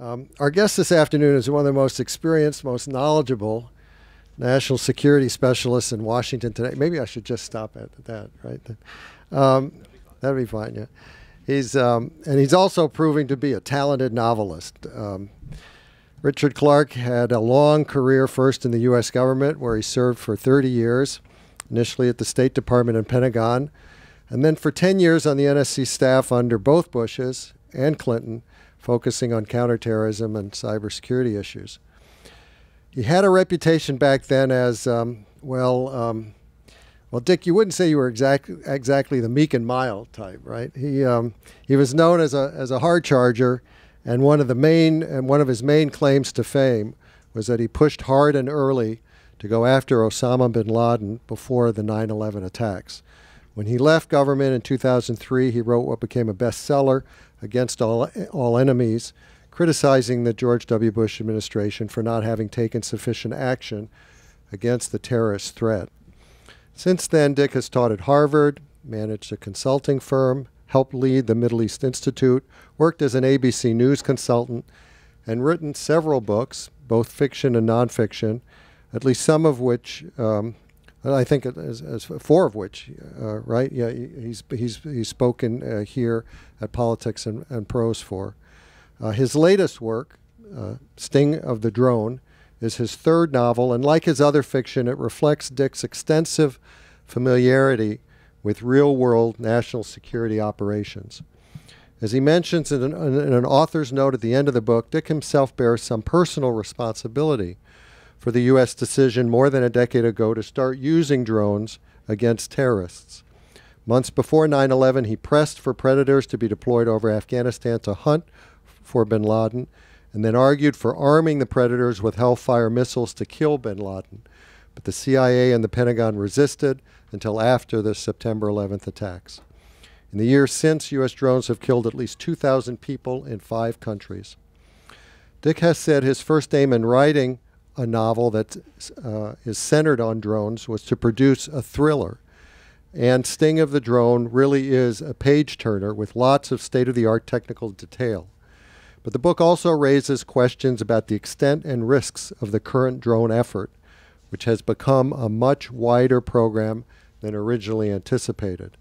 Our guest this afternoon is one of the most experienced, most knowledgeable national security specialists in Washington today. Maybe I should just stop at that, right? That'd be fine, yeah. He's, and he's also proving to be a talented novelist. Richard Clarke had a long career first in the U.S. government, where he served for 30 years, initially at the State Department and Pentagon, and then for 10 years on the NSC staff under both Bushes and Clinton, focusing on counterterrorism and cybersecurity issues. He had a reputation back then as, well, Dick, you wouldn't say you were exactly the meek and mild type, right? He was known as a hard charger, and one of his main claims to fame was that he pushed hard and early to go after Osama bin Laden before the 9/11 attacks. When he left government in 2003, he wrote what became a bestseller, Against All Enemies, criticizing the George W. Bush administration for not having taken sufficient action against the terrorist threat. Since then, Dick has taught at Harvard, managed a consulting firm, helped lead the Middle East Institute, worked as an ABC News consultant, and written several books, both fiction and nonfiction, at least some of which, I think four of which, right? Yeah, he's spoken here at Politics and Prose for. His latest work, Sting of the Drone, is his third novel, and like his other fiction, it reflects Dick's extensive familiarity with real-world national security operations. As he mentions in an author's note at the end of the book, Dick himself bears some personal responsibility for the U.S. decision more than a decade ago to start using drones against terrorists. Months before 9/11, he pressed for Predators to be deployed over Afghanistan to hunt for bin Laden, and then argued for arming the Predators with Hellfire missiles to kill bin Laden. But the CIA and the Pentagon resisted until after the September 11th attacks. In the years since, U.S. drones have killed at least 2,000 people in 5 countries. Dick has said his first aim in writing a novel that is centered on drones was to produce a thriller. And Sting of the Drone really is a page-turner with lots of state-of-the-art technical detail. But the book also raises questions about the extent and risks of the current drone effort, which has become a much wider program than originally anticipated.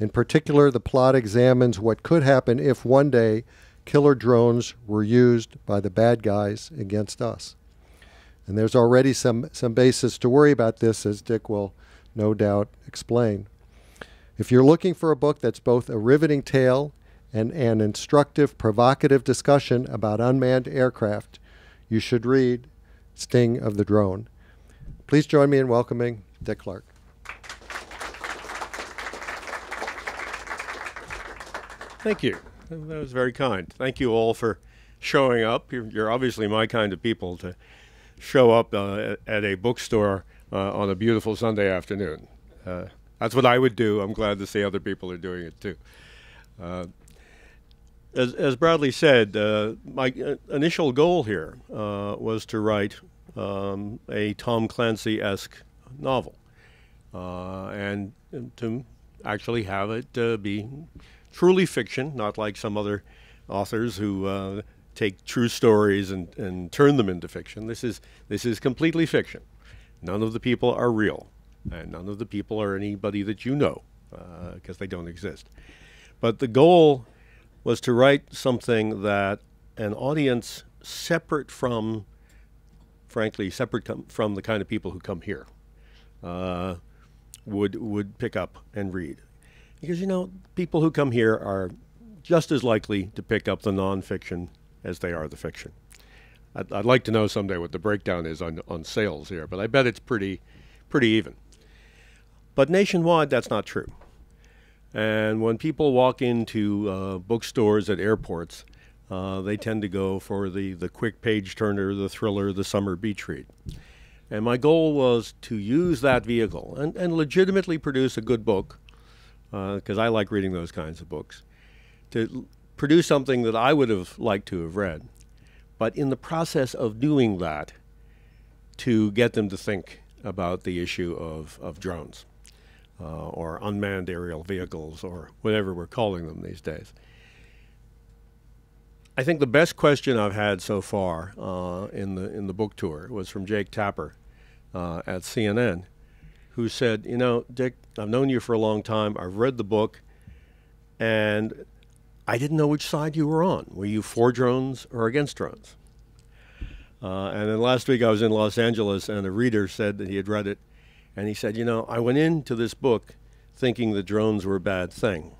In particular, the plot examines what could happen if one day killer drones were used by the bad guys against us. And there's already some basis to worry about this, as Dick will no doubt explain. If you're looking for a book that's both a riveting tale and an instructive, provocative discussion about unmanned aircraft, you should read Sting of the Drone. Please join me in welcoming Dick Clarke. Thank you. That was very kind. Thank you all for showing up. You're obviously my kind of people to show up at a bookstore on a beautiful Sunday afternoon. That's what I would do. I'm glad to see other people are doing it too. As Bradley said, my initial goal here was to write a Tom Clancy-esque novel and to actually have it be truly fiction, not like some other authors who take true stories and turn them into fiction. This is completely fiction. None of the people are real, and none of the people are anybody that you know, because they don't exist. But the goal was to write something that an audience separate from, frankly, separate from the kind of people who come here would pick up and read. Because, you know, people who come here are just as likely to pick up the nonfiction as they are the fiction. I'd like to know someday what the breakdown is on sales here, but I bet it's pretty even. But nationwide, that's not true. And when people walk into bookstores at airports, they tend to go for the quick page turner, the thriller, the summer beach read. And my goal was to use that vehicle and legitimately produce a good book, because I like reading those kinds of books, to produce something that I would have liked to have read, but in the process of doing that, to get them to think about the issue of drones or unmanned aerial vehicles or whatever we're calling them these days. I I think the best question I've had so far in the book tour was from Jake Tapper at CNN, who said, you know, Dick, I've known you for a long time. I've read the book, and I didn't know which side you were on. Were you for drones or against drones? And then last week I was in Los Angeles, and a reader said that he had read it, and he said, you know, I went into this book thinking the drones were a bad thing.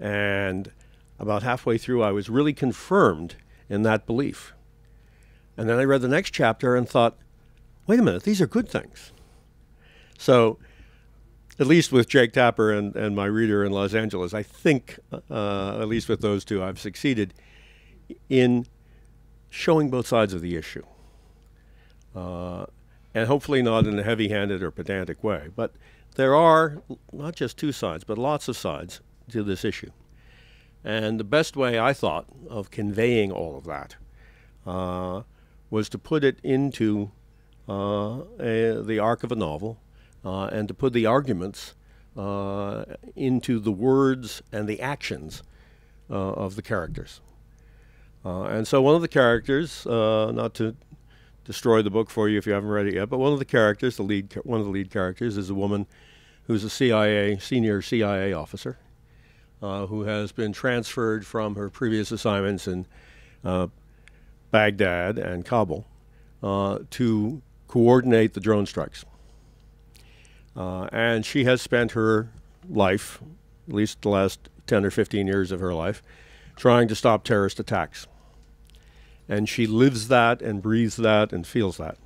And about halfway through, I was really confirmed in that belief. And then I read the next chapter and thought, wait a minute, these are good things. So at least with Jake Tapper and my reader in Los Angeles, I think, at least with those two, I've succeeded in showing both sides of the issue. And hopefully not in a heavy-handed or pedantic way. But there are not just two sides, but lots of sides to this issue. And the best way, I thought, of conveying all of that was to put it into the arc of a novel and to put the arguments into the words and the actions of the characters. And so one of the characters, not to destroy the book for you if you haven't read it yet, but one of the characters, one of the lead characters is a woman who's a senior CIA officer, who has been transferred from her previous assignments in Baghdad and Kabul to coordinate the drone strikes. And she has spent her life, at least the last 10 or 15 years of her life, trying to stop terrorist attacks. And she lives that and breathes that and feels that.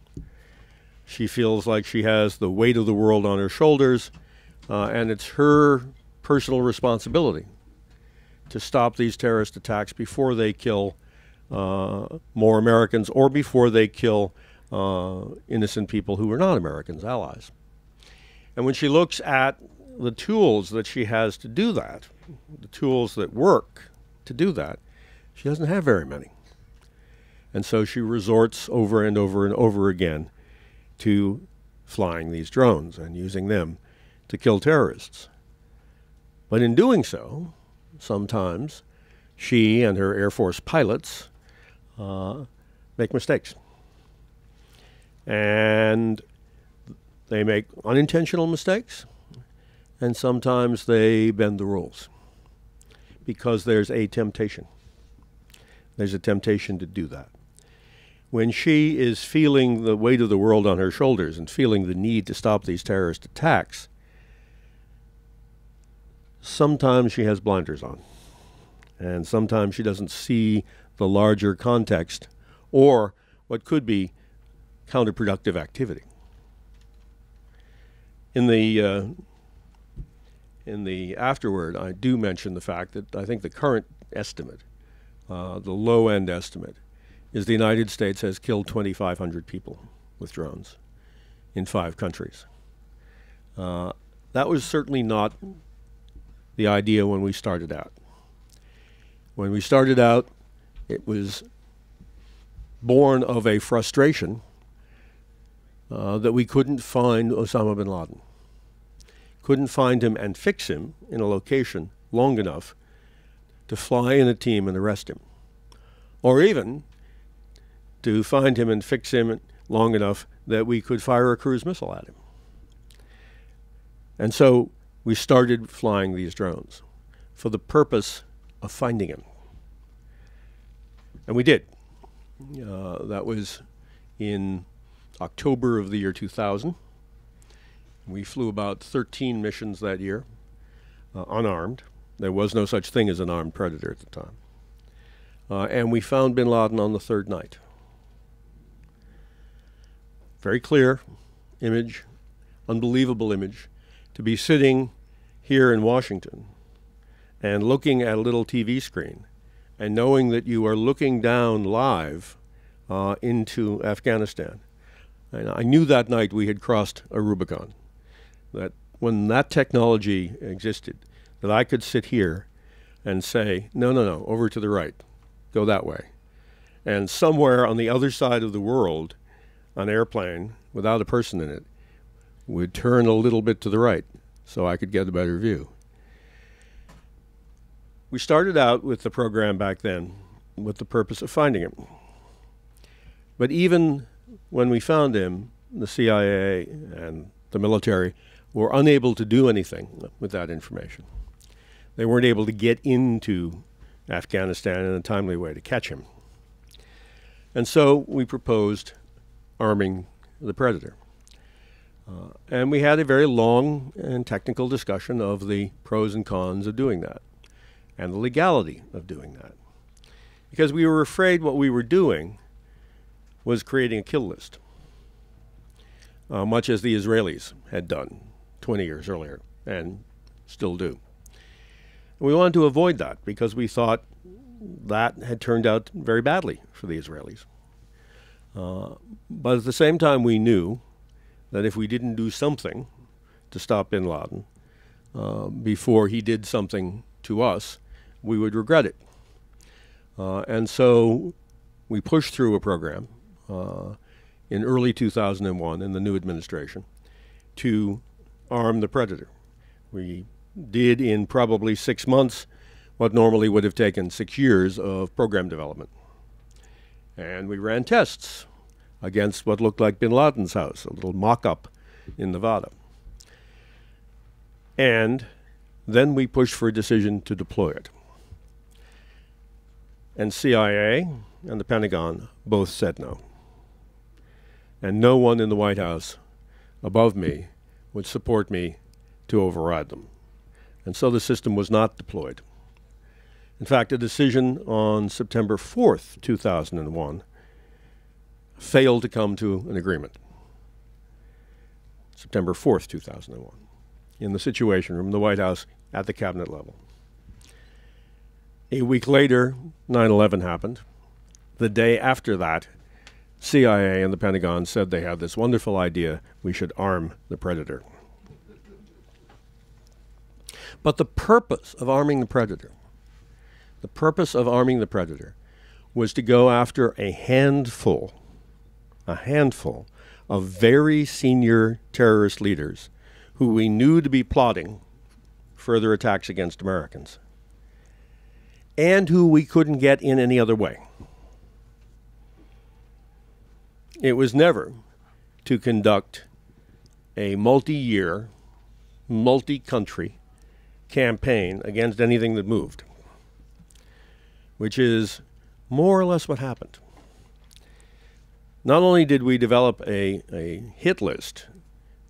She feels like she has the weight of the world on her shoulders, and it's her personal responsibility to stop these terrorist attacks before they kill more Americans or before they kill innocent people who are not Americans, allies. And when she looks at the tools that she has to do that, the tools that work to do that, she doesn't have very many. And so she resorts over and over and over again to flying these drones and using them to kill terrorists. But in doing so, sometimes she and her Air Force pilots make mistakes. And they make unintentional mistakes, and sometimes they bend the rules because there's a temptation. There's a temptation to do that. When she is feeling the weight of the world on her shoulders and feeling the need to stop these terrorist attacks, sometimes she has blinders on, and sometimes she doesn't see the larger context or what could be counterproductive activity. In the afterword, I do mention the fact that I think the current estimate, the low-end estimate, is the United States has killed 2,500 people with drones in 5 countries. That was certainly not the idea when we started out. When we started out, it was born of a frustration that we couldn't find Osama bin Laden. Couldn't find him and fix him in a location long enough to fly in a team and arrest him. Or even to find him and fix him long enough that we could fire a cruise missile at him. And so we started flying these drones for the purpose of finding him. And we did. That was in October of the year 2000. We flew about 13 missions that year, unarmed. There was no such thing as an armed Predator at the time. And we found bin Laden on the 3rd night. Very clear image, unbelievable image, to be sitting here in Washington and looking at a little TV screen and knowing that you are looking down live into Afghanistan. And I knew that night we had crossed a Rubicon, that when that technology existed, that I could sit here and say, no, no, no, over to the right, go that way. And somewhere on the other side of the world, an airplane without a person in it would turn a little bit to the right so I could get a better view. We started out with the program back then with the purpose of finding him. But even when we found him, the CIA and the military were unable to do anything with that information. They weren't able to get into Afghanistan in a timely way to catch him. And so we proposed arming the Predator. And we had a very long and technical discussion of the pros and cons of doing that and the legality of doing that. Because we were afraid what we were doing was creating a kill list, much as the Israelis had done 20 years earlier and still do. And we wanted to avoid that because we thought that had turned out very badly for the Israelis. But at the same time, we knew that if we didn't do something to stop bin Laden before he did something to us, we would regret it. And so we pushed through a program in early 2001 in the new administration to arm the Predator. We did in probably 6 months what normally would have taken 6 years of program development. And we ran tests against what looked like bin Laden's house, a little mock-up in Nevada. And then we pushed for a decision to deploy it. And CIA and the Pentagon both said no. And no one in the White House above me would support me to override them. And so the system was not deployed. In fact, a decision on September 4th, 2001 failed to come to an agreement. September 4th, 2001, in the Situation Room, the White House, at the cabinet level. A week later, 9/11 happened. The day after that, CIA and the Pentagon said they had this wonderful idea, we should arm the Predator. But the purpose of arming the Predator, was to go after a handful of very senior terrorist leaders who we knew to be plotting further attacks against Americans and who we couldn't get in any other way. It was never to conduct a multi-year, multi-country campaign against anything that moved, which is more or less what happened. Not only did we develop a hit list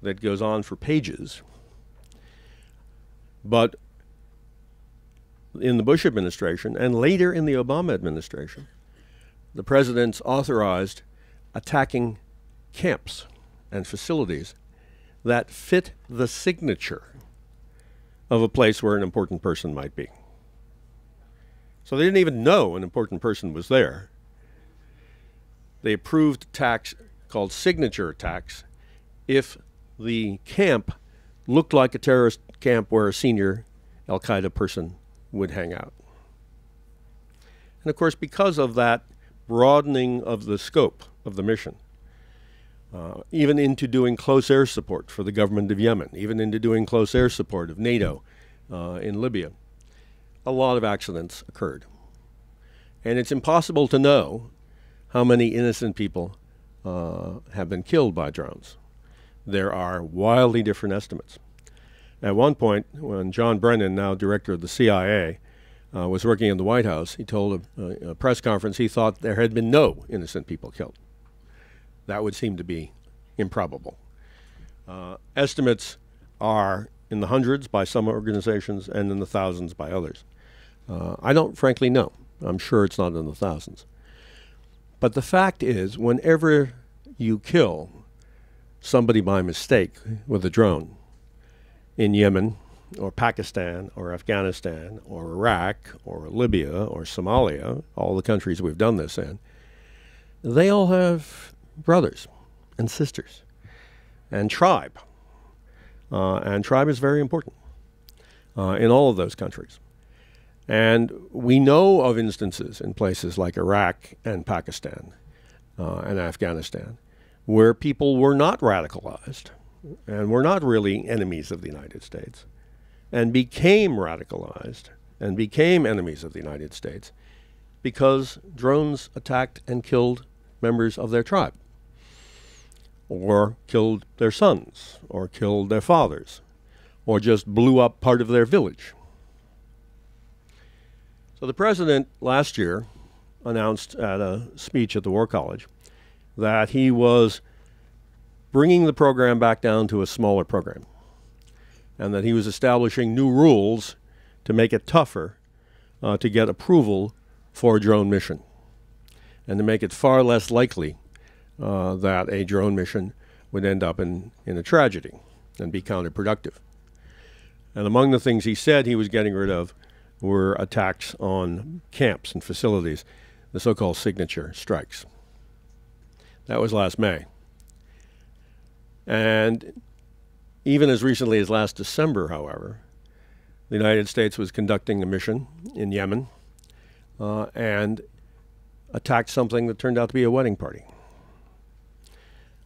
that goes on for pages, but in the Bush administration and later in the Obama administration, the presidents authorized attacking camps and facilities that fit the signature of a place where an important person might be. So they didn't even know an important person was there. They approved attacks called signature attacks if the camp looked like a terrorist camp where a senior Al-Qaeda person would hang out. And of course, because of that broadening of the scope of the mission, even into doing close air support for the government of Yemen, even into doing close air support of NATO in Libya, a lot of accidents occurred. And it's impossible to know how many innocent people have been killed by drones. There are wildly different estimates. At one point, when John Brennan, now director of the CIA, was working in the White House, he told a press conference he thought there had been no innocent people killed. That would seem to be improbable. Estimates are in the hundreds by some organizations and in the thousands by others. I don't frankly know. I'm sure it's not in the thousands. But the fact is, whenever you kill somebody by mistake with a drone in Yemen or Pakistan or Afghanistan or Iraq or Libya or Somalia, all the countries we've done this in, they all have brothers and sisters and tribe. And tribe is very important in all of those countries. And we know of instances in places like Iraq and Pakistan and Afghanistan where people were not radicalized and were not really enemies of the United States and became radicalized and became enemies of the United States because drones attacked and killed members of their tribe, or killed their sons, or killed their fathers, or just blew up part of their village. So the president last year announced at a speech at the War College that he was bringing the program back down to a smaller program, and that he was establishing new rules to make it tougher to get approval for a drone mission, and to make it far less likely that a drone mission would end up in a tragedy and be counterproductive. And among the things he said he was getting rid of were attacks on camps and facilities, the so-called signature strikes. That was last May. And even as recently as last December, however, the United States was conducting a mission in Yemen and attacked something that turned out to be a wedding party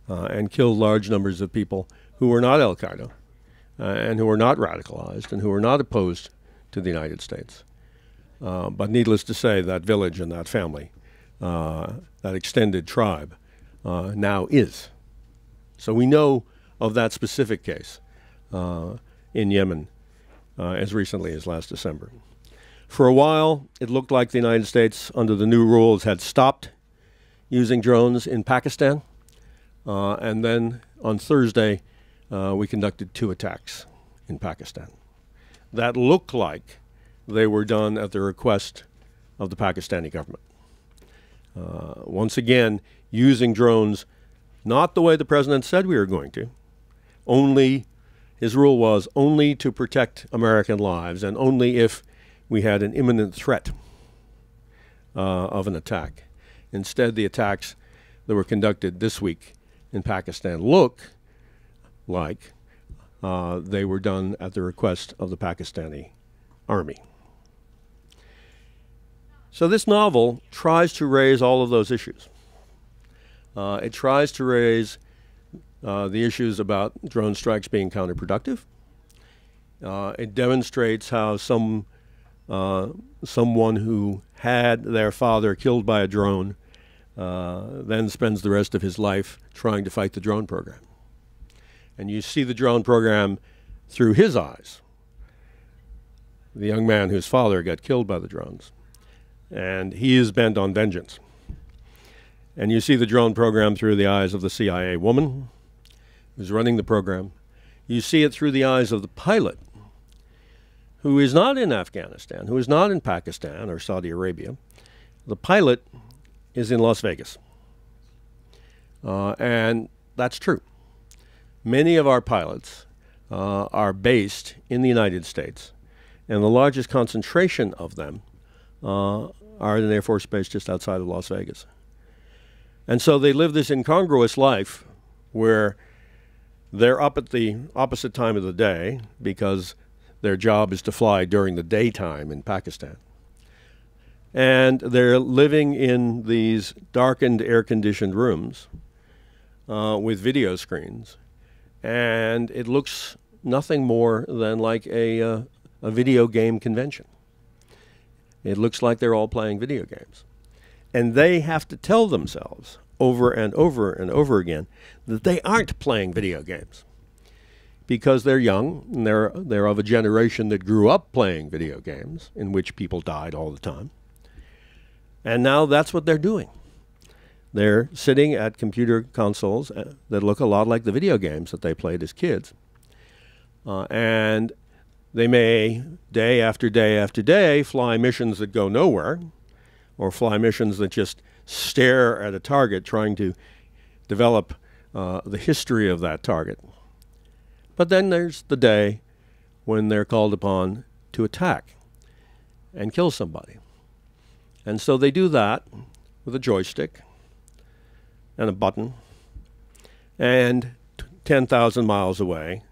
and killed large numbers of people who were not Al-Qaeda and who were not radicalized and who were not opposed to the United States. But needless to say, that village and that family, that extended tribe, now is. So we know of that specific case in Yemen as recently as last December. For a while, it looked like the United States, under the new rules, had stopped using drones in Pakistan. And then on Thursday, we conducted 2 attacks in Pakistan that looked like they were done at the request of the Pakistani government. Once again, using drones not the way the president said we were going to. Only, his rule was only to protect American lives, and only if we had an imminent threat of an attack. Instead, the attacks that were conducted this week in Pakistan look like they were done at the request of the Pakistani army. So this novel tries to raise all of those issues. It tries to raise the issues about drone strikes being counterproductive. It demonstrates how someone who had their father killed by a drone then spends the rest of his life trying to fight the drone program. And you see the drone program through his eyes, the young man whose father got killed by the drones. And he is bent on vengeance. And you see the drone program through the eyes of the CIA woman who's running the program. You see it through the eyes of the pilot, who is not in Afghanistan, who is not in Pakistan or Saudi Arabia. The pilot is in Las Vegas. And that's true. Many of our pilots are based in the United States, and the largest concentration of them are in an Air Force base just outside of Las Vegas. And so they live this incongruous life where they're up at the opposite time of the day because their job is to fly during the daytime in Pakistan. And they're living in these darkened, air-conditioned rooms with video screens. And it looks nothing more than like a video game convention. It looks like they're all playing video games. And they have to tell themselves over and over and over again that they aren't playing video games, because they're young and they're of a generation that grew up playing video games in which people died all the time. And now that's what they're doing. They're sitting at computer consoles that look a lot like the video games that they played as kids. And they may, day after day after day, fly missions that go nowhere, or fly missions that just stare at a target trying to develop the history of that target. But then there's the day when they're called upon to attack and kill somebody. And so they do that with a joystick and a button, and 10,000 miles away,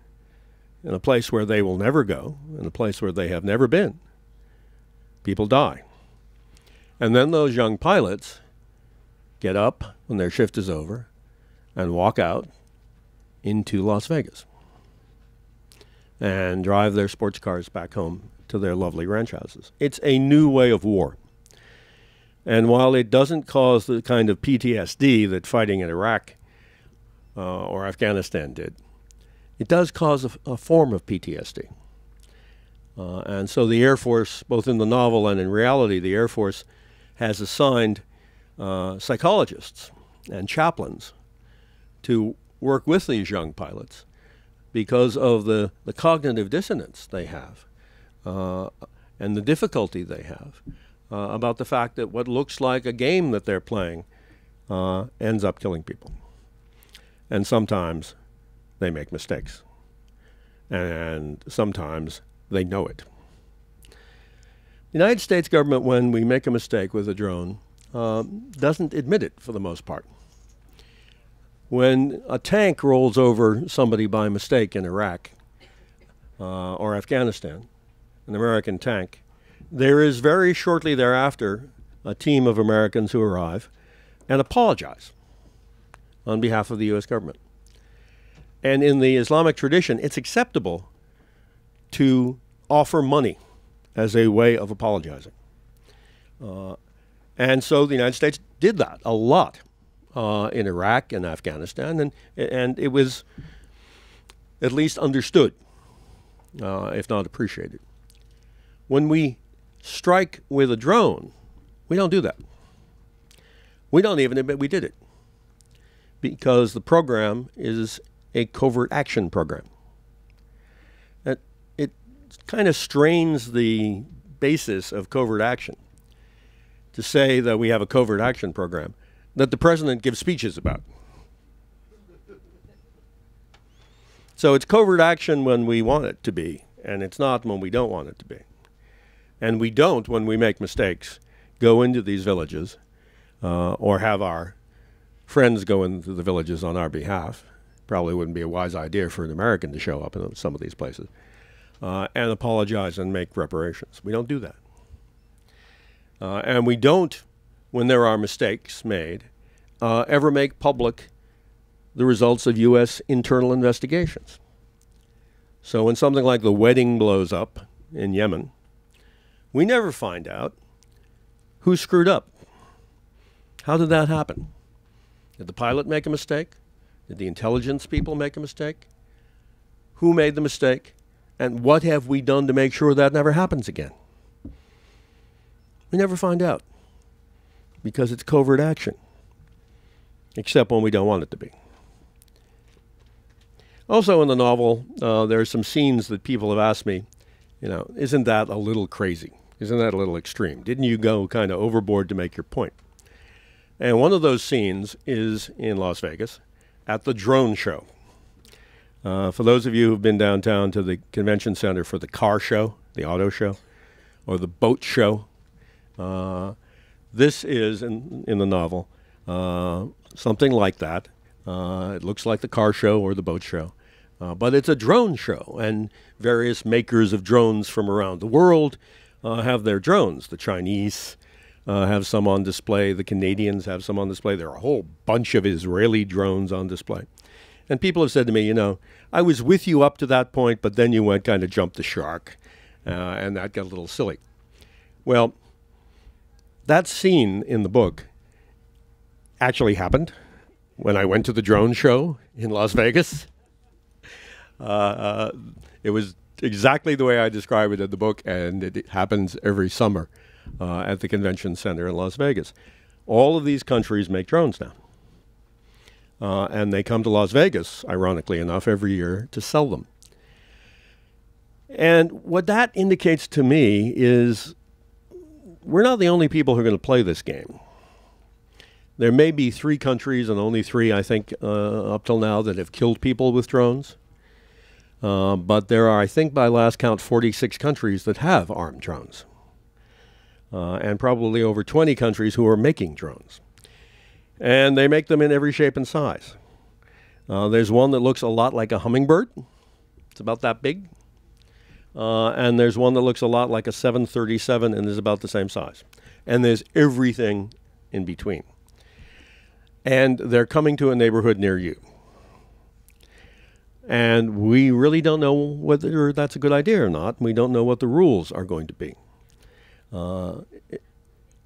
in a place where they will never go, in a place where they have never been, people die. And then those young pilots get up when their shift is over and walk out into Las Vegas and drive their sports cars back home to their lovely ranch houses. It's a new way of war. And while it doesn't cause the kind of PTSD that fighting in Iraq or Afghanistan did, it does cause a form of PTSD. And so the Air Force, both in the novel and in reality, the Air Force has assigned psychologists and chaplains to work with these young pilots because of the cognitive dissonance they have and the difficulty they have about the fact that what looks like a game that they're playing ends up killing people. And sometimes they make mistakes. And sometimes they know it. The United States government, when we make a mistake with a drone, doesn't admit it for the most part. When a tank rolls over somebody by mistake in Iraq or Afghanistan, an American tank, there is very shortly thereafter a team of Americans who arrive and apologize on behalf of the U.S. government. And in the Islamic tradition, it's acceptable to offer money as a way of apologizing. And so the United States did that a lot in Iraq and Afghanistan, and it was at least understood, if not appreciated. When we strike with a drone, we don't do that. We don't even admit we did it, because the program is a covert action program. Kind of strains the basis of covert action to say that we have a covert action program that the president gives speeches about. So it's covert action when we want it to be, and it's not when we don't want it to be. And we don't, when we make mistakes, go into these villages or have our friends go into the villages on our behalf. Probably wouldn't be a wise idea for an American to show up in some of these places. And apologize and make reparations. We don't do that. And we don't, when there are mistakes made, ever make public the results of U.S. internal investigations. So when something like the wedding blows up in Yemen, we never find out who screwed up. How did that happen? Did the pilot make a mistake? Did the intelligence people make a mistake? Who made the mistake? And what have we done to make sure that never happens again? We never find out, because it's covert action, except when we don't want it to be. Also in the novel, there are some scenes that people have asked me, you know, isn't that a little crazy? Isn't that a little extreme? Didn't you go kind of overboard to make your point? And one of those scenes is in Las Vegas at the drone show. For those of you who've been downtown to the convention center for the car show, the auto show, or the boat show, this is, in the novel, something like that. It looks like the car show or the boat show, but it's a drone show, and various makers of drones from around the world have their drones. The Chinese have some on display. The Canadians have some on display. There are a whole bunch of Israeli drones on display. And people have said to me, you know, I was with you up to that point, but then you went kind of jumped the shark, and that got a little silly. Well, that scene in the book actually happened when I went to the drone show in Las Vegas. It was exactly the way I describe it in the book, and it happens every summer at the convention center in Las Vegas. All of these countries make drones now. And they come to Las Vegas, ironically enough, every year to sell them. And what that indicates to me is we're not the only people who are going to play this game. There may be three countries, and only three, I think, up till now, that have killed people with drones. But there are, I think, by last count, 46 countries that have armed drones. And probably over 20 countries who are making drones. And they make them in every shape and size. There's one that looks a lot like a hummingbird. It's about that big. And there's one that looks a lot like a 737 and is about the same size. And there's everything in between. And they're coming to a neighborhood near you. And we really don't know whether that's a good idea or not. We don't know what the rules are going to be.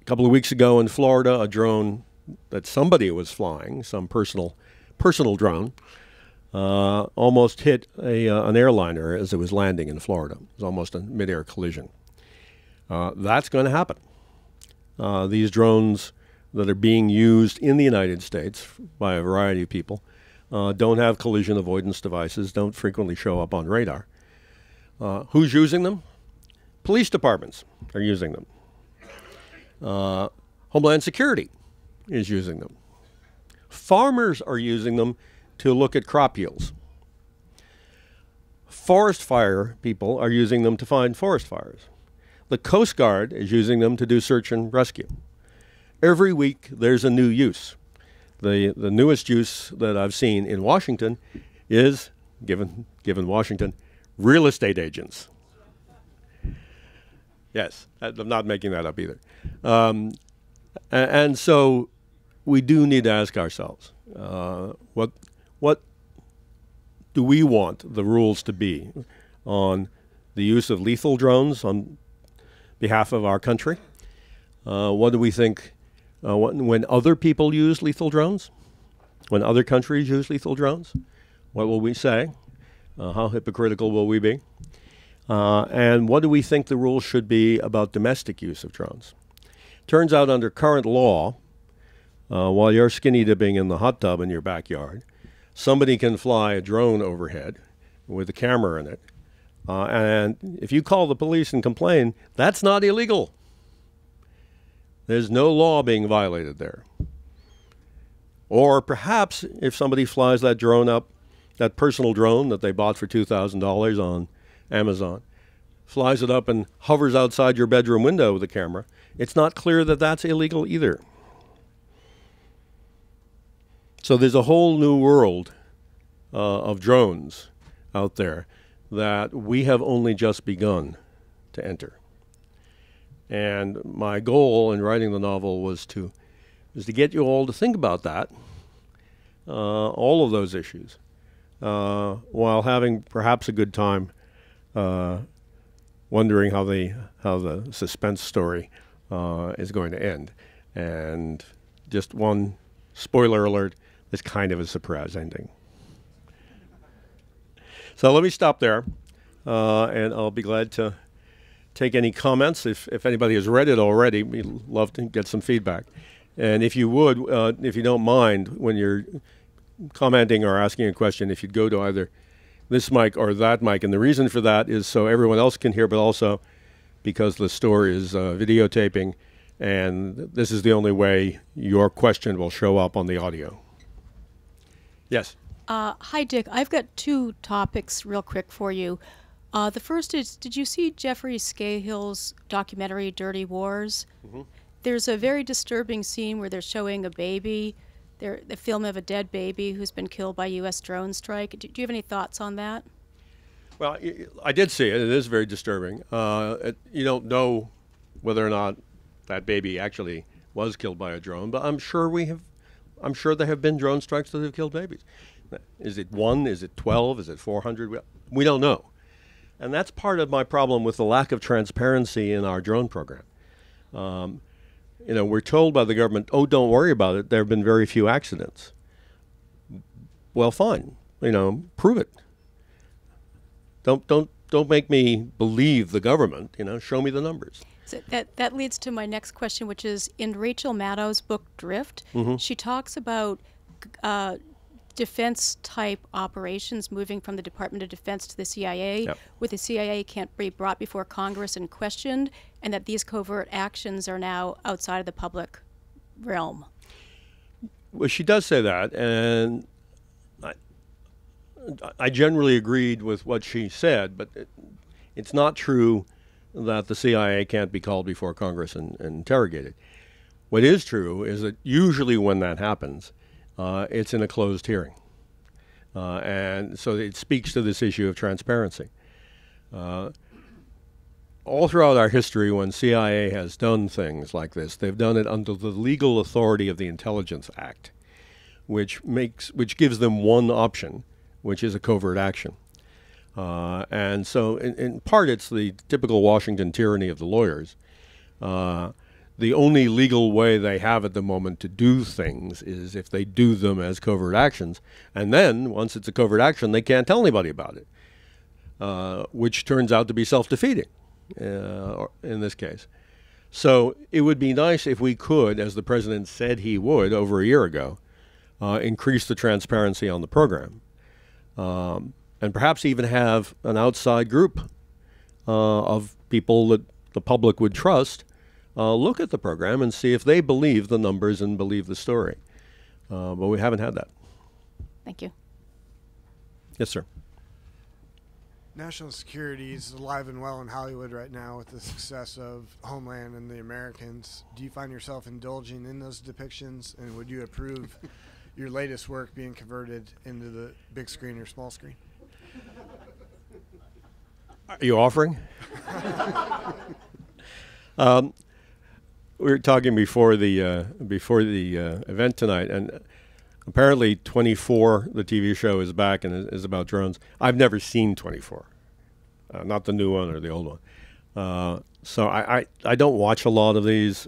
couple of weeks ago in Florida, a drone that somebody was flying, some personal drone, almost hit an airliner as it was landing in Florida. It was almost a midair collision. That's going to happen. These drones that are being used in the United States by a variety of people don't have collision avoidance devices, don't frequently show up on radar. Who's using them? Police departments are using them. Homeland Security is using them. Farmers are using them to look at crop yields. Forest fire people are using them to find forest fires. The Coast Guard is using them to do search and rescue. Every week there's a new use. The newest use that I've seen in Washington is, given Washington, real estate agents. Yes, I'm not making that up either. And so we do need to ask ourselves, what do we want the rules to be on the use of lethal drones on behalf of our country? What do we think when other people use lethal drones? When other countries use lethal drones? What will we say? How hypocritical will we be? And what do we think the rules should be about domestic use of drones? Turns out under current law, while you're skinny dipping in the hot tub in your backyard, somebody can fly a drone overhead with a camera in it. And if you call the police and complain, that's not illegal. There's no law being violated there. Or perhaps if somebody flies that drone up, that personal drone that they bought for $2,000 on Amazon, flies it up and hovers outside your bedroom window with a camera, it's not clear that that's illegal either. So there's a whole new world of drones out there that we have only just begun to enter. And my goal in writing the novel was to get you all to think about that, all of those issues, while having perhaps a good time wondering how the suspense story is going to end. And just one spoiler alert, it's kind of a surprise ending. So let me stop there, and I'll be glad to take any comments. If anybody has read it already, we'd love to get some feedback. And if you would, if you don't mind, when you're commenting or asking a question, if you'd go to either this mic or that mic. And the reason for that is so everyone else can hear, but also because the store is videotaping, and this is the only way your question will show up on the audio. Yes? Hi, Dick. I've got two topics real quick for you. The first is, did you see Jeffrey Scahill's documentary, Dirty Wars? Mm-hmm. There's a very disturbing scene where they're showing a baby, the film of a dead baby who's been killed by U.S. drone strike. Do you have any thoughts on that? Well, I did see it. It is very disturbing. You don't know whether or not that baby actually was killed by a drone, but I'm sure there have been drone strikes that have killed babies. Is it one? Is it 12? Is it 400? We don't know. And that's part of my problem with the lack of transparency in our drone program. You know, we're told by the government, oh, don't worry about it. There have been very few accidents. Well, fine. You know, prove it. Don't make me believe the government. You know, show me the numbers. So that leads to my next question, which is in Rachel Maddow's book Drift, mm-hmm. she talks about defense-type operations moving from the Department of Defense to the CIA, yep. where the CIA can't be brought before Congress and questioned, and that these covert actions are now outside of the public realm. Well, she does say that, and I generally agreed with what she said, but it's not true that the CIA can't be called before Congress and interrogated. What is true is that usually when that happens, it's in a closed hearing. And so it speaks to this issue of transparency. All throughout our history, when CIA has done things like this, they've done it under the legal authority of the Intelligence Act, which gives them one option, which is a covert action. And so in part, it's the typical Washington tyranny of the lawyers the only legal way they have at the moment to do things is if they do them as covert actions. And then, once it's a covert action, they can't tell anybody about it, which turns out to be self-defeating in this case. So it would be nice if we could, as the president said he would over a year ago, increase the transparency on the program. And perhaps even have an outside group of people that the public would trust look at the program and see if they believe the numbers and believe the story. But we haven't had that. Thank you. Yes, sir. National security is alive and well in Hollywood right now with the success of Homeland and The Americans. Do you find yourself indulging in those depictions, and would you approve your latest work being converted into the big screen or small screen? Are you offering? We were talking before the event tonight, and apparently 24, the TV show, is back and is about drones. I've never seen 24, not the new one or the old one. So I don't watch a lot of these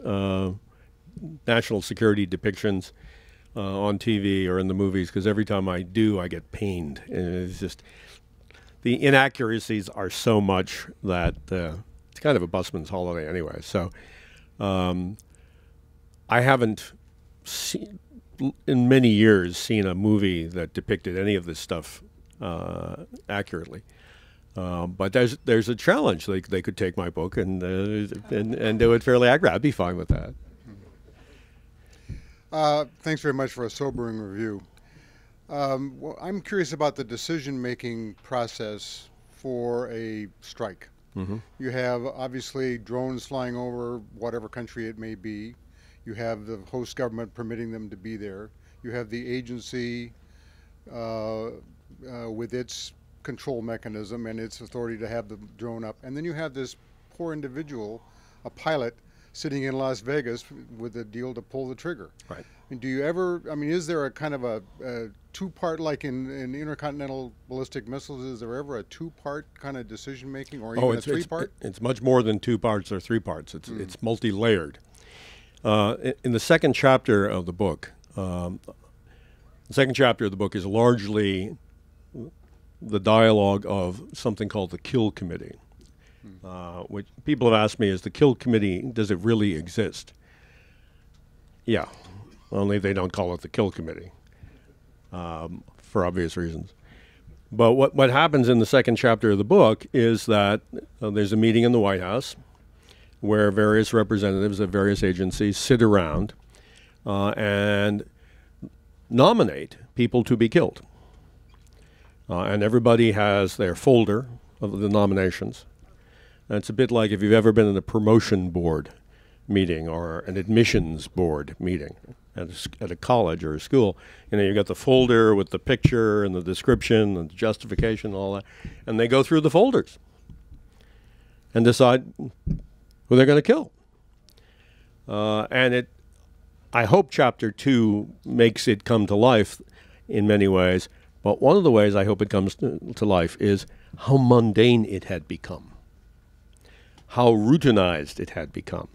national security depictions on TV or in the movies, because every time I do, I get pained. It's just the inaccuracies are so much that it's kind of a busman's holiday anyway. So I haven't seen, in many years, seen a movie that depicted any of this stuff accurately. But there's a challenge. They could take my book and do it fairly accurate. I'd be fine with that. Thanks very much for a sobering review. Well, I'm curious about the decision-making process for a strike. Mm-hmm. You have, obviously, drones flying over whatever country it may be. You have the host government permitting them to be there. You have the agency with its control mechanism and its authority to have the drone up. And then you have this poor individual, a pilot, sitting in Las Vegas with a deal to pull the trigger. Right. And do you ever, I mean, is there a kind of a two-part, like in intercontinental ballistic missiles, is there ever a two-part kind of decision-making, or even a three-part? It's much more than two parts or three parts. It's multi-layered. In the second chapter of the book, the second chapter of the book is largely the dialogue of something called the Kill Committee, which people have asked me, is the Kill Committee, does it really exist? Yeah, only they don't call it the Kill Committee, for obvious reasons. But what happens in the second chapter of the book is that there's a meeting in the White House where various representatives of various agencies sit around and nominate people to be killed. And everybody has their folder of the nominations. And it's a bit like if you've ever been in a promotion board meeting or an admissions board meeting at a college or a school. You know, you've got the folder with the picture and the description and the justification and all that. And they go through the folders and decide who they're going to kill. And I hope Chapter 2 makes it come to life in many ways, but one of the ways I hope it comes to life is how mundane it had become, how routinized it had become.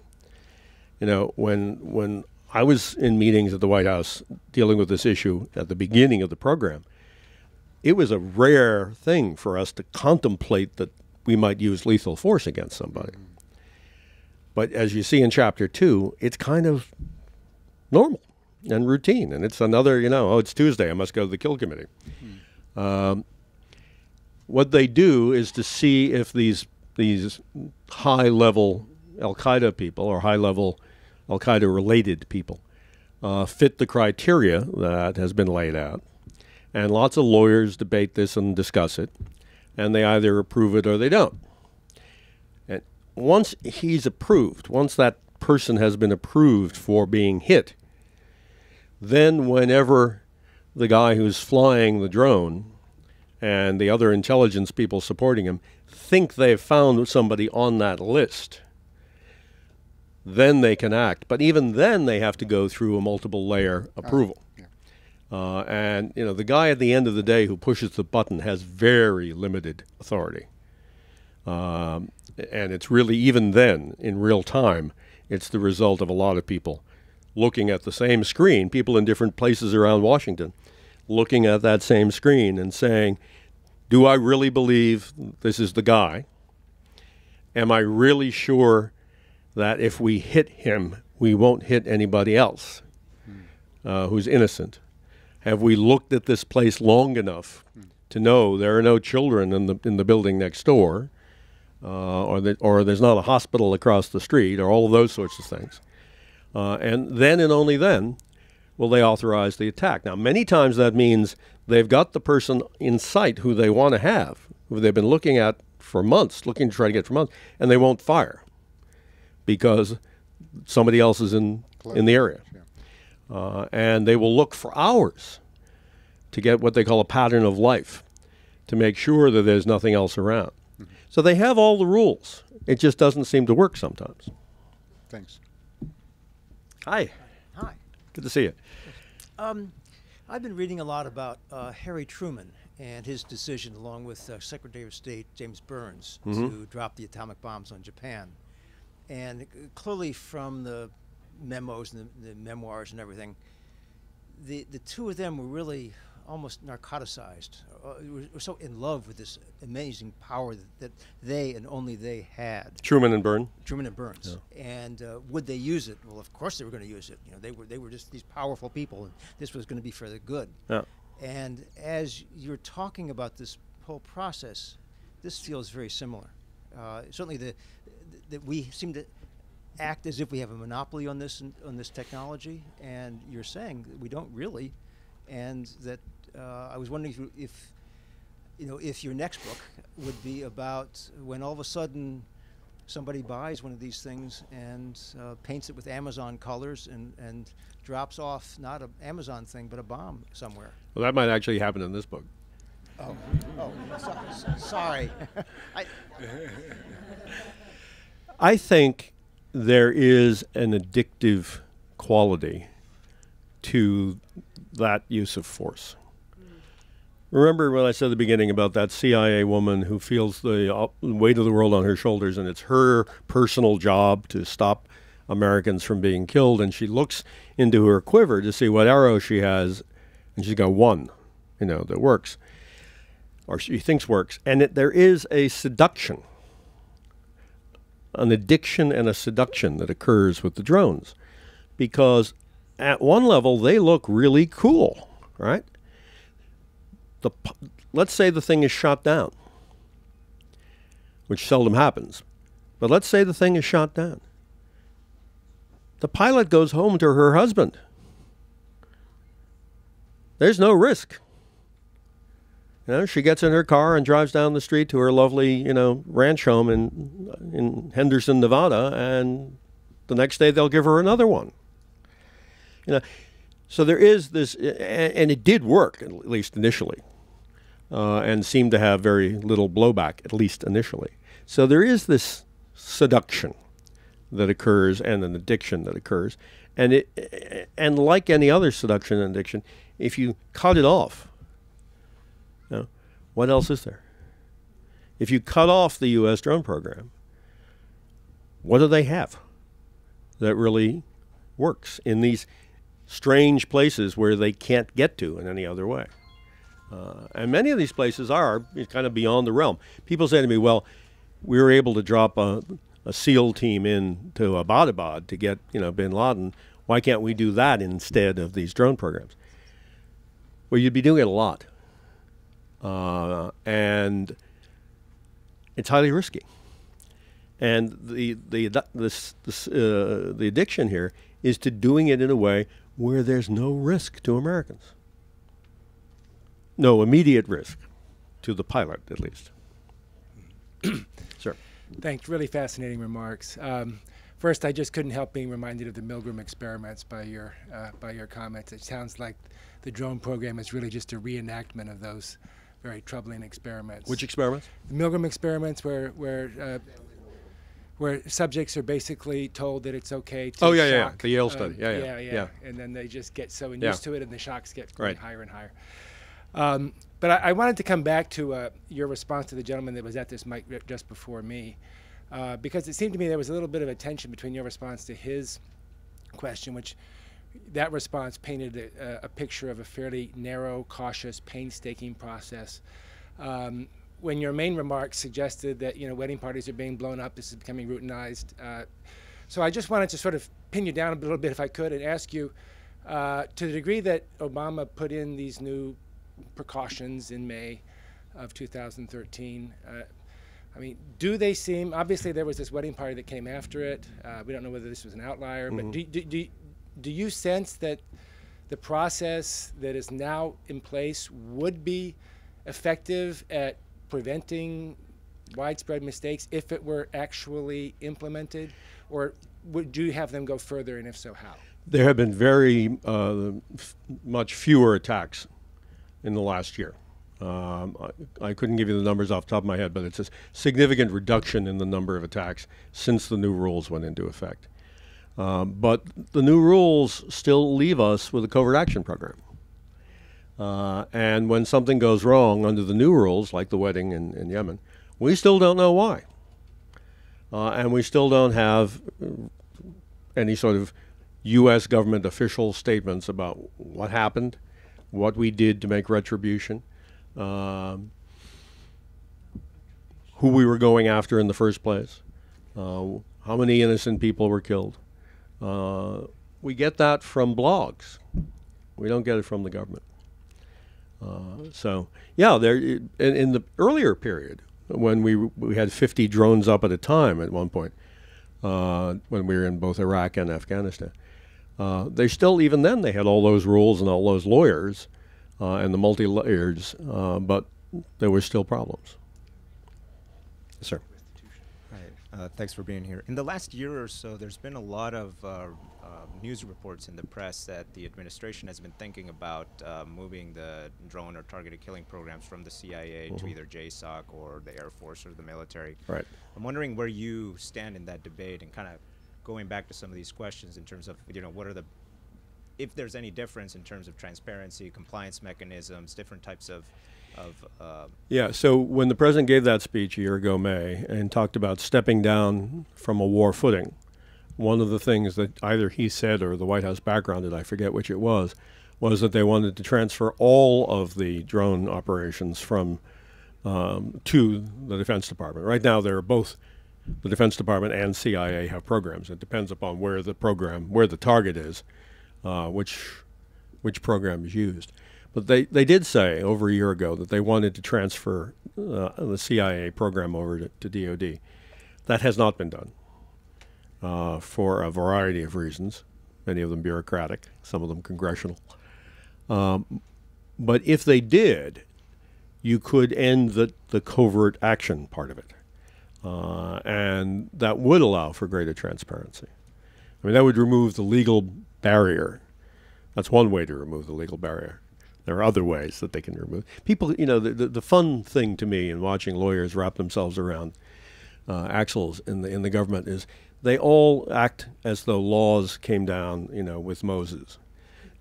You know, when I was in meetings at the White House dealing with this issue at the beginning of the program, it was a rare thing for us to contemplate that we might use lethal force against somebody. Mm-hmm. But as you see in Chapter 2, it's kind of normal and routine. And it's another, you know, oh, it's Tuesday, I must go to the Kill Committee. Mm-hmm. What they do is to see if these high-level Al-Qaeda people or high-level Al-Qaeda-related people fit the criteria that has been laid out. And lots of lawyers debate this and discuss it. And they either approve it or they don't. Once he's approved, once that person has been approved for being hit, then whenever the guy who's flying the drone and the other intelligence people supporting him think they've found somebody on that list, then they can act. But even then, they have to go through a multiple-layer approval. Yeah. And, you know, the guy at the end of the day who pushes the button has very limited authority. And it's really, even then, in real time, It's the result of a lot of people looking at the same screen, people in different places around Washington, looking at that same screen and saying, do I really believe this is the guy? Am I really sure that if we hit him, we won't hit anybody else who's innocent? Have we looked at this place long enough to know there are no children in the building next door, or there's not a hospital across the street, or all of those sorts of things? And then and only then will they authorize the attack. Now, many times that means they've got the person in sight who they want to have, who they've been looking at for months, looking to try to get for months, and they won't fire because somebody else is in the area. Yeah. And they will look for hours to get what they call a pattern of life to make sure that there's nothing else around. Mm-hmm. So they have all the rules. It just doesn't seem to work sometimes. Thanks. Hi. Hi. Good to see you. I've been reading a lot about Harry Truman and his decision, along with Secretary of State James Burns, mm-hmm. to drop the atomic bombs on Japan. And clearly from the memos and the memoirs and everything, the two of them were really almost narcoticized, were so in love with this amazing power that they and only they had. Truman and Burns. Truman and Burns. Yeah. And would they use it? Well, of course they were going to use it. You know, they were just these powerful people, and this was going to be for the good. Yeah. And as you're talking about this whole process, this feels very similar. Certainly that we seem to act as if we have a monopoly on this technology, and you're saying that we don't really, and that I was wondering if your next book would be about when all of a sudden somebody buys one of these things and paints it with Amazon colors and drops off not an Amazon thing but a bomb somewhere. Well, that might actually happen in this book. Oh, oh, sorry. I think there is an addictive quality to that use of force. Remember what I said at the beginning about that CIA woman who feels the weight of the world on her shoulders, and it's her personal job to stop Americans from being killed, and she looks into her quiver to see what arrow she has, and she's got one, you know, that works, or she thinks works. And there is a seduction, an addiction and a seduction that occurs with the drones, because at one level they look really cool, right? Let's say the thing is shot down, which seldom happens, but let's say the thing is shot down. The pilot goes home to her husband. There's no risk. You know, she gets in her car and drives down the street to her lovely, you know, ranch home in Henderson, Nevada, and the next day they'll give her another one. You know, so there is this, and it did work, at least initially, and seemed to have very little blowback, at least initially. So there is this seduction that occurs and an addiction that occurs, and like any other seduction and addiction, if you cut it off, what else is there? If you cut off the U.S. drone program, what do they have that really works in these strange places where they can't get to in any other way? And many of these places are kind of beyond the realm. People say to me, well, we were able to drop a SEAL team into Abbottabad to get, you know, bin Laden. Why can't we do that instead of these drone programs? Well, you'd be doing it a lot. And it's highly risky. And the addiction here is to doing it in a way where there's no risk to Americans. No immediate risk to the pilot, at least. Sir. Thanks. Really fascinating remarks. First, I just couldn't help being reminded of the Milgram experiments by your comments. It sounds like the drone program is really just a reenactment of those very troubling experiments. Which experiments? The Milgram experiments, where subjects are basically told that it's okay to shock. The Yale study. Yeah. And then they just get so used to it, and the shocks get going higher and higher. But I wanted to come back to your response to the gentleman that was at this mic just before me, because it seemed to me there was a little bit of a tension between your response to his question, which that response painted a picture of a fairly narrow, cautious, painstaking process. When your main remarks suggested that, you know, wedding parties are being blown up, this is becoming routinized. So I just wanted to sort of pin you down a little bit, if I could, and ask you, to the degree that Obama put in these new precautions in May of 2013, I mean, do they seem, obviously there was this wedding party that came after it. We don't know whether this was an outlier, but do you sense that the process that is now in place would be effective at preventing widespread mistakes if it were actually implemented? Or do you have them go further, and if so, how? There have been very much fewer attacks in the last year. I couldn't give you the numbers off the top of my head, but it's a significant reduction in the number of attacks since the new rules went into effect. But the new rules still leave us with a covert action program. And when something goes wrong under the new rules, like the wedding in Yemen, we still don't know why. And we still don't have any sort of U.S. government official statements about what happened, what we did to make retribution, who we were going after in the first place, how many innocent people were killed. We get that from blogs. We don't get it from the government. So, yeah, there, in the earlier period, when we had 50 drones up at a time at one point, when we were in both Iraq and Afghanistan, they still, even then, they had all those rules and all those lawyers and the multi-layers, but there were still problems. Yes, sir. Thanks for being here. In the last year or so, there's been a lot of news reports in the press that the administration has been thinking about moving the drone or targeted killing programs from the CIA to either JSOC or the Air Force or the military. Right. I'm wondering where you stand in that debate, and kind of going back to some of these questions in terms of, you know, what are the, if there's any difference in terms of transparency, compliance mechanisms, different types of yeah, so when the president gave that speech a year ago, May, and talked about stepping down from a war footing, one of the things that either he said or the White House backgrounded, I forget which it was that they wanted to transfer all of the drone operations from to the Defense Department. Right now, there are both the Defense Department and CIA have programs. It depends upon where the program, where the target is, which program is used. But they did say over a year ago that they wanted to transfer the CIA program over to DOD. That has not been done for a variety of reasons, many of them bureaucratic, some of them congressional. But if they did, you could end the covert action part of it. And that would allow for greater transparency. I mean, that would remove the legal barrier. That's one way to remove the legal barrier. There are other ways that they can remove. People, you know, the fun thing to me in watching lawyers wrap themselves around axles in the government is they all act as though laws came down, you know, with Moses,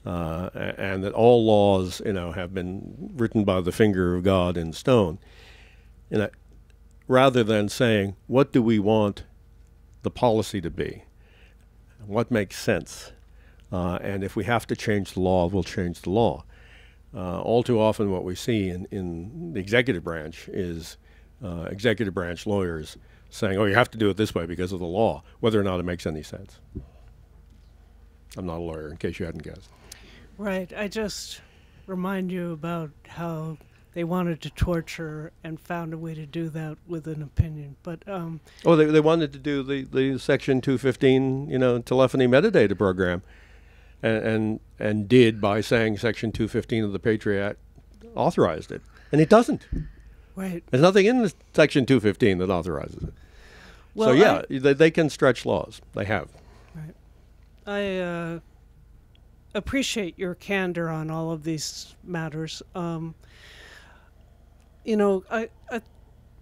and that all laws, you know, have been written by the finger of God in stone. You know, rather than saying, what do we want the policy to be? What makes sense? And if we have to change the law, we'll change the law. All too often what we see in the executive branch is executive branch lawyers saying, oh, you have to do it this way because of the law, whether or not it makes any sense. I'm not a lawyer, in case you hadn't guessed. Right. I just remind you about how they wanted to torture and found a way to do that with an opinion. But oh, they wanted to do the Section 215, you know, telephony metadata program. And did by saying Section 215 of the Patriot Act authorized it. And it doesn't. Right. There's nothing in the Section 215 that authorizes it. Well, so, yeah, they can stretch laws. They have. Right. I appreciate your candor on all of these matters. You know, I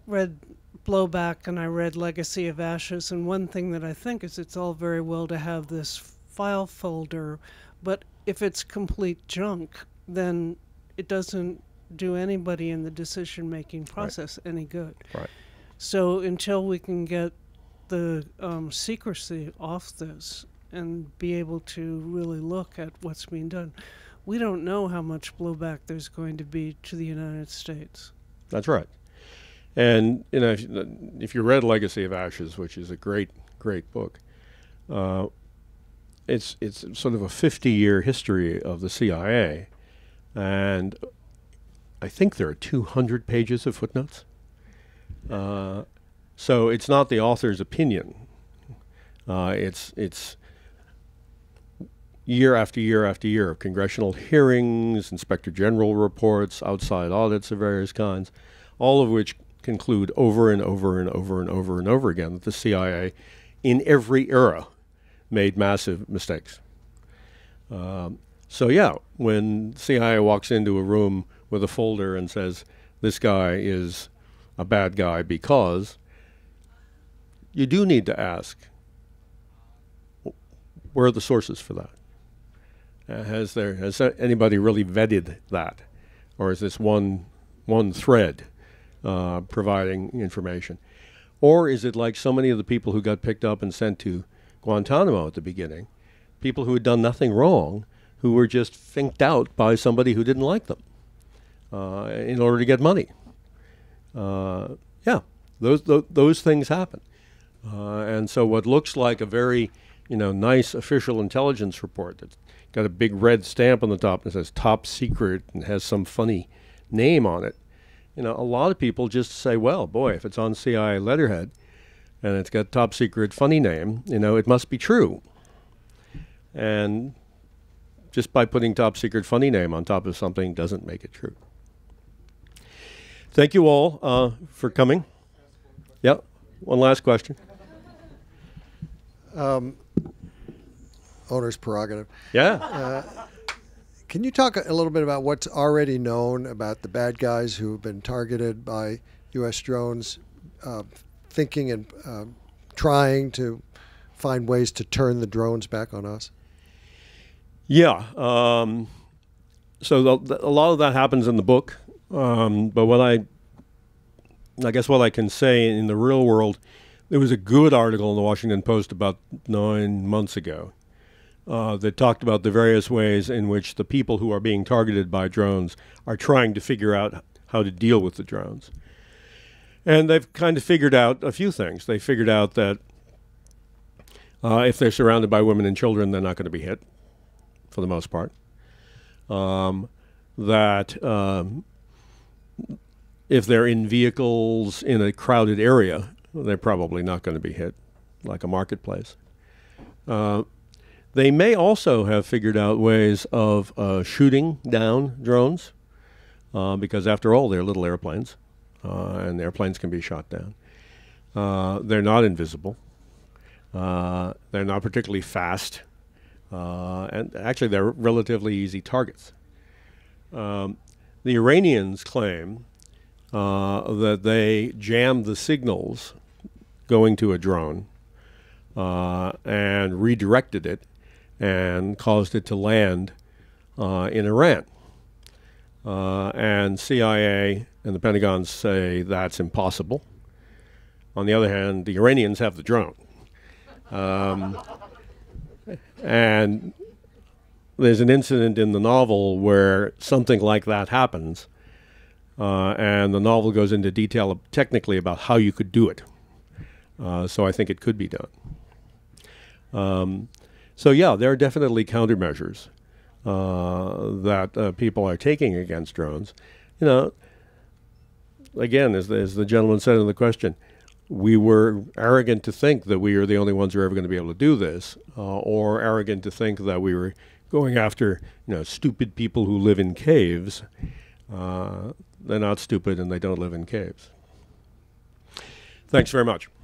read Blowback and I read Legacy of Ashes, and one thing that I think is it's all very well to have this file folder, but if it's complete junk, then it doesn't do anybody in the decision-making process any good. Right. So until we can get the secrecy off this and be able to really look at what's being done. We don't know how much blowback there's going to be to the United States. That's right. And, you know, if you read Legacy of Ashes, which is a great, great book, it's sort of a 50-year history of the CIA. And I think there are 200 pages of footnotes. So it's not the author's opinion. It's year after year after year of congressional hearings, inspector general reports, outside audits of various kinds, all of which conclude over and over and over and over and over again that the CIA in every era made massive mistakes. So yeah, when CIA walks into a room with a folder and says, this guy is a bad guy because, you do need to ask, where are the sources for that? Has anybody really vetted that? Or is this one thread providing information? Or is it like so many of the people who got picked up and sent to Guantanamo at the beginning, people who had done nothing wrong, who were just finked out by somebody who didn't like them in order to get money? Yeah, those things happen. And so what looks like a very, you know, nice official intelligence report that's got a big red stamp on the top and says top secret and has some funny name on it, you know, a lot of people just say, well, boy, if it's on CIA letterhead and it's got top secret funny name, you know, it must be true. And just by putting top secret funny name on top of something doesn't make it true. Thank you all for coming. Yeah, one last question. Owner's prerogative. Yeah. Can you talk a little bit about what's already known about the bad guys who have been targeted by U.S. drones, thinking and trying to find ways to turn the drones back on us? Yeah. So a lot of that happens in the book. But what I guess what I can say in the real world, there was a good article in the Washington Post about 9 months ago that talked about the various ways in which the people who are being targeted by drones are trying to figure out how to deal with the drones. And they've kind of figured out a few things. They figured out that if they're surrounded by women and children, they're not going to be hit, for the most part. If they're in vehicles in a crowded area, they're probably not going to be hit, like a marketplace. They may also have figured out ways of shooting down drones, because after all, they're little airplanes, and airplanes can be shot down. They're not invisible. They're not particularly fast. And actually, they're relatively easy targets. The Iranians claim that they jammed the signals going to a drone and redirected it and caused it to land in Iran. And CIA and the Pentagon say that's impossible. On the other hand, the Iranians have the drone. And there's an incident in the novel where something like that happens. And the novel goes into detail technically about how you could do it. So I think it could be done. So yeah, there are definitely countermeasures that people are taking against drones. You know, again, as the gentleman said in the question, we were arrogant to think that we are the only ones who are ever going to be able to do this, or arrogant to think that we were going after, you know, stupid people who live in caves. They're not stupid and they don't live in caves. Thanks very much.